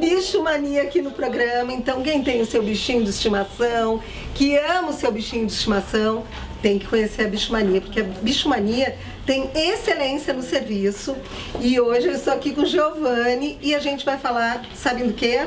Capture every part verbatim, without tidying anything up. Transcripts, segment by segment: Bichomania aqui no programa, então quem tem o seu bichinho de estimação, que ama o seu bichinho de estimação, tem que conhecer a Bichomania, porque a Bichomania tem excelência no serviço. E hoje eu estou aqui com o Giovanni e a gente vai falar, sabe do quê?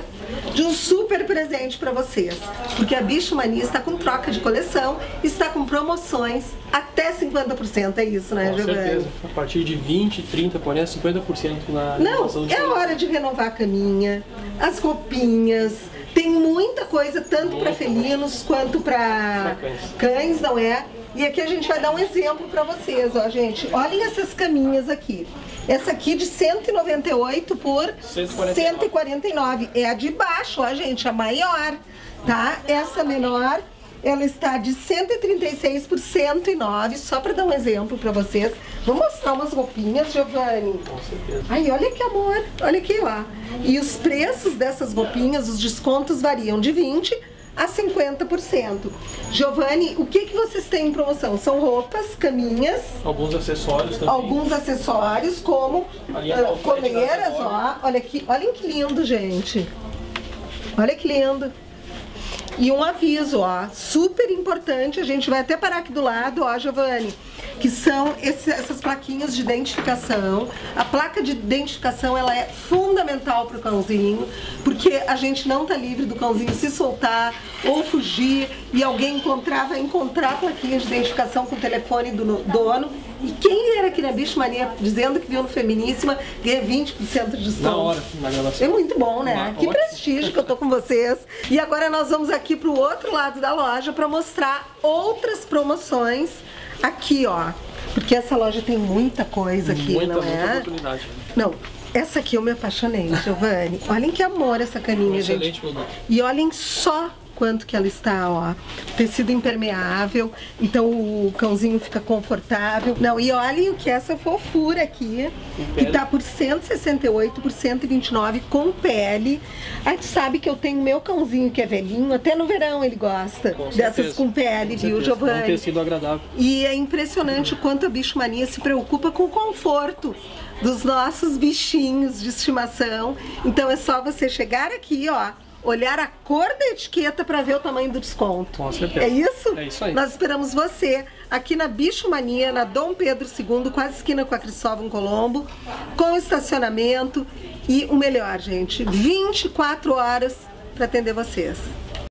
De um super presente para vocês, porque a Bichomania está com troca de coleção, está com promoções até cinquenta por cento, é isso, né, com Giovanni? Com certeza, a partir de vinte, trinta, quarenta, cinquenta por cento na renovação. Não, é hora de renovar a caminha, as roupinhas. Tem muita coisa, tanto para felinos quanto para cães, não é? E aqui a gente vai dar um exemplo para vocês, ó, gente. Olhem essas caminhas aqui. Essa aqui de cento e noventa e oito por cento e quarenta e nove. É a de baixo, ó, gente, a maior, tá? Essa menor, ela está de cento e trinta e seis por cento e nove, só para dar um exemplo para vocês. Vou mostrar umas roupinhas, Giovanni. Com certeza. Ai, olha que amor, olha aqui lá. E os preços dessas roupinhas, os descontos variam de vinte por cento a cinquenta por cento. Giovanni, o que que vocês têm em promoção? São roupas, caminhas, alguns acessórios também. Alguns acessórios como uh, coleiras, ó. Olha aqui, olhem que lindo, gente. Olha que lindo. E um aviso, ó, super importante, a gente vai até parar aqui do lado, ó, Giovanni, que são esse, essas plaquinhas de identificação. A placa de identificação, ela é fundamental para o cãozinho, porque a gente não tá livre do cãozinho se soltar ou fugir e alguém encontrar, vai encontrar a plaquinha de identificação com o telefone do dono. E quem era aqui na Bichomania dizendo que viu no Feminíssima ganha vinte por cento de desconto. Na hora, na gravação. É muito bom, né? Uma que ótima. Prestígio que eu tô com vocês. E agora nós vamos aqui pro outro lado da loja para mostrar outras promoções aqui, ó. Porque essa loja tem muita coisa aqui, muita, não é? Muita oportunidade. Não, essa aqui eu me apaixonei, Giovanni. Olhem que amor essa caninha, um gente. Produto. E olhem só quanto que ela está, ó, tecido impermeável, então o cãozinho fica confortável. Não, e olhem o que é essa fofura aqui, que tá por cento e sessenta e oito por cento e vinte e nove com pele. A gente sabe que eu tenho meu cãozinho que é velhinho, até no verão ele gosta com dessas certeza. Com pele, com viu, Giovanni? É um tecido agradável. E é impressionante o quanto a Bichomania se preocupa com o conforto dos nossos bichinhos de estimação. Então é só você chegar aqui, ó, olhar a cor da etiqueta para ver o tamanho do desconto. Com certeza. É isso? É isso aí. Nós esperamos você aqui na Bichomania, na Dom Pedro Segundo, quase esquina com a Cristóvão Colombo, com estacionamento e o melhor, gente, vinte e quatro horas para atender vocês.